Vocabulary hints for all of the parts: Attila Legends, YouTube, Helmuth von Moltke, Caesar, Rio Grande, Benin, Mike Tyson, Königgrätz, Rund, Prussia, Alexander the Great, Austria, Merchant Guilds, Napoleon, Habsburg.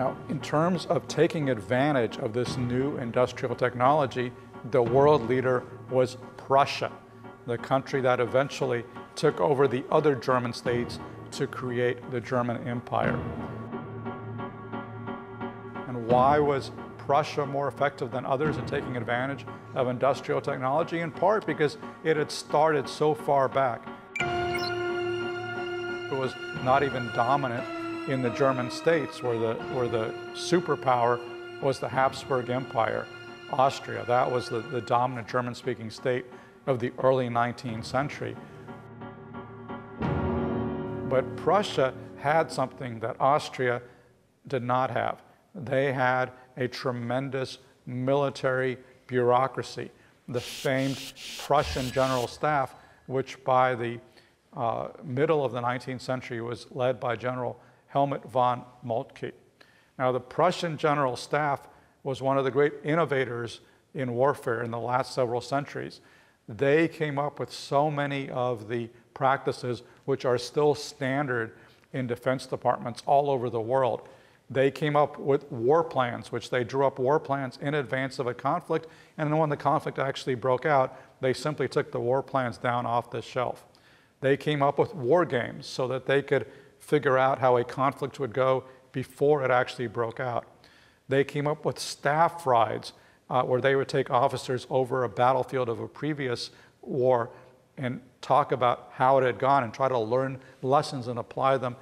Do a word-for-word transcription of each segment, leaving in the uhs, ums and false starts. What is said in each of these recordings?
Now, in terms of taking advantage of this new industrial technology, the world leader was Prussia, the country that eventually took over the other German states to create the German Empire. And why was Prussia more effective than others in taking advantage of industrial technology? In part because it had started so far back. It was not even dominant in the German states, where the, where the superpower was the Habsburg Empire, Austria. That was the, the dominant German-speaking state of the early nineteenth century. But Prussia had something that Austria did not have. They had a tremendous military bureaucracy, the famed Prussian General Staff, which by the uh, middle of the nineteenth century was led by General Helmuth von Moltke. Now, the Prussian General Staff was one of the great innovators in warfare in the last several centuries. They came up with so many of the practices which are still standard in defense departments all over the world. They came up with war plans, which they drew up war plans in advance of a conflict, and then when the conflict actually broke out, they simply took the war plans down off the shelf. They came up with war games so that they could figure out how a conflict would go before it actually broke out. They came up with staff rides, uh, where they would take officers over a battlefield of a previous war and talk about how it had gone and try to learn lessons and apply them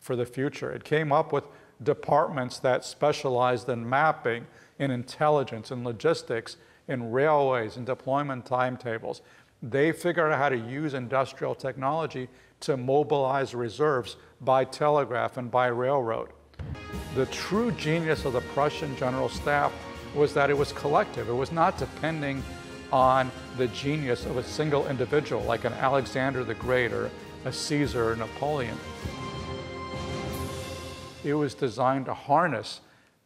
for the future. It came up with departments that specialized in mapping, in intelligence, in logistics, in railways, in deployment timetables. They figured out how to use industrial technology to mobilize reserves by telegraph and by railroad. The true genius of the Prussian General Staff was that it was collective. It was not depending on the genius of a single individual like an Alexander the Great or a Caesar or Napoleon. It was designed to harness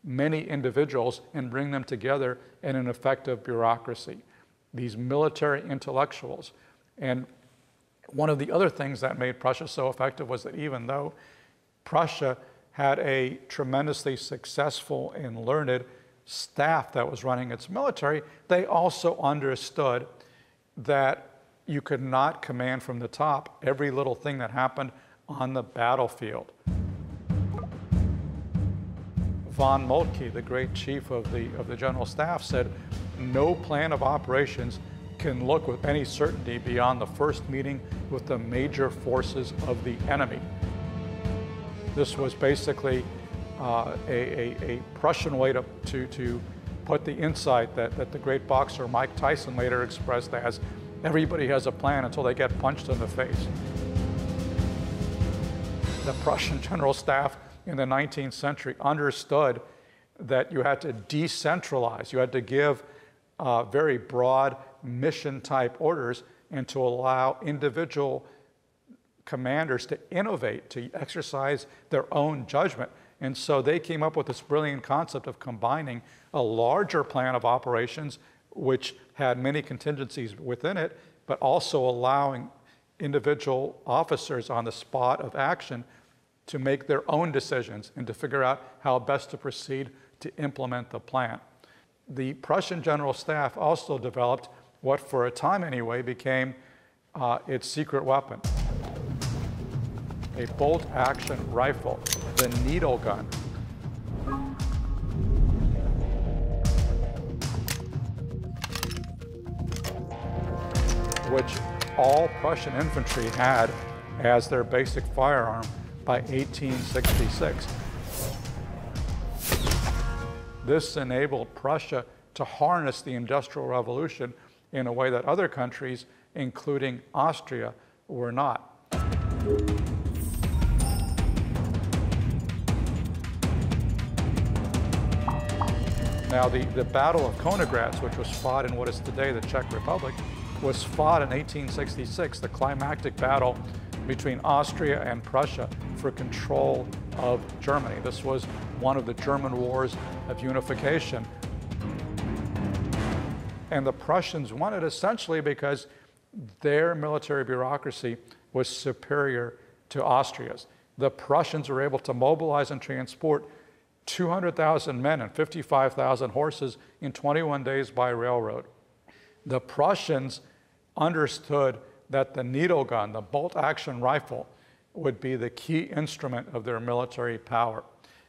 many individuals and bring them together in an effective bureaucracy, these military intellectuals. And one of the other things that made Prussia so effective was that even though Prussia had a tremendously successful and learned staff that was running its military, they also understood that you could not command from the top every little thing that happened on the battlefield. Von Moltke, the great chief of the, of the General Staff, said, "No plan of operations can look with any certainty beyond the first meeting with the major forces of the enemy." This was basically uh, a, a, a Prussian way to, to, to put the insight that, that the great boxer Mike Tyson later expressed as, everybody has a plan until they get punched in the face. The Prussian General Staff in the nineteenth century understood that you had to decentralize, you had to give uh, very broad mission-type orders and to allow individual commanders to innovate, to exercise their own judgment. And so they came up with this brilliant concept of combining a larger plan of operations, which had many contingencies within it, but also allowing individual officers on the spot of action to make their own decisions and to figure out how best to proceed to implement the plan. The Prussian General Staff also developed what, for a time anyway, became uh, its secret weapon, a bolt-action rifle, the needle gun. Which all Prussian infantry had as their basic firearm by eighteen sixty-six. This enabled Prussia to harness the Industrial Revolution in a way that other countries, including Austria, were not. Now, the, the Battle of Königgrätz, which was fought in what is today the Czech Republic, was fought in eighteen sixty-six, the climactic battle between Austria and Prussia for control of Germany. This was one of the German wars of unification. And the Prussians won it essentially because their military bureaucracy was superior to Austria's. The Prussians were able to mobilize and transport two hundred thousand men and fifty-five thousand horses in twenty-one days by railroad. The Prussians understood that the needle gun, the bolt action rifle, would be the key instrument of their military power.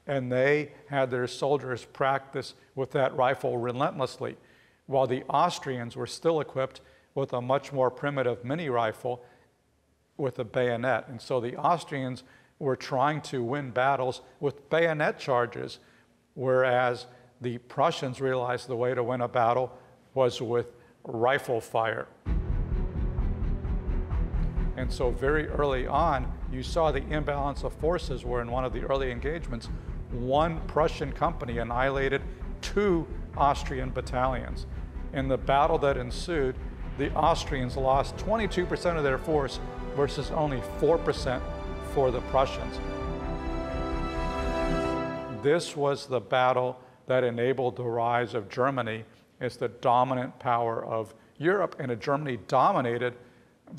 And they had their soldiers practice with that rifle relentlessly, while the Austrians were still equipped with a much more primitive mini rifle with a bayonet. And so the Austrians were trying to win battles with bayonet charges, whereas the Prussians realized the way to win a battle was with rifle fire. And so very early on, you saw the imbalance of forces where in one of the early engagements, one Prussian company annihilated two Austrian battalions. In the battle that ensued, the Austrians lost twenty-two percent of their force versus only four percent for the Prussians. This was the battle that enabled the rise of Germany as the dominant power of Europe, and a Germany dominated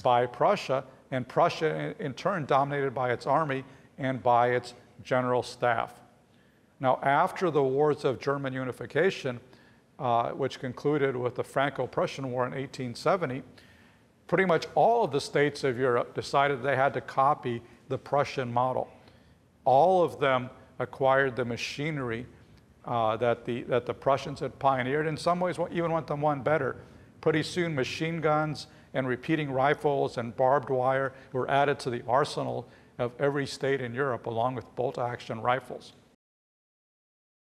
by Prussia, and Prussia in turn dominated by its army and by its general staff. Now, after the wars of German unification, uh, which concluded with the Franco-Prussian War in eighteen seventy, pretty much all of the states of Europe decided they had to copy the Prussian model. All of them acquired the machinery uh, that, the, that the Prussians had pioneered. In some ways, even went them one better. Pretty soon, machine guns and repeating rifles and barbed wire were added to the arsenal of every state in Europe, along with bolt-action rifles.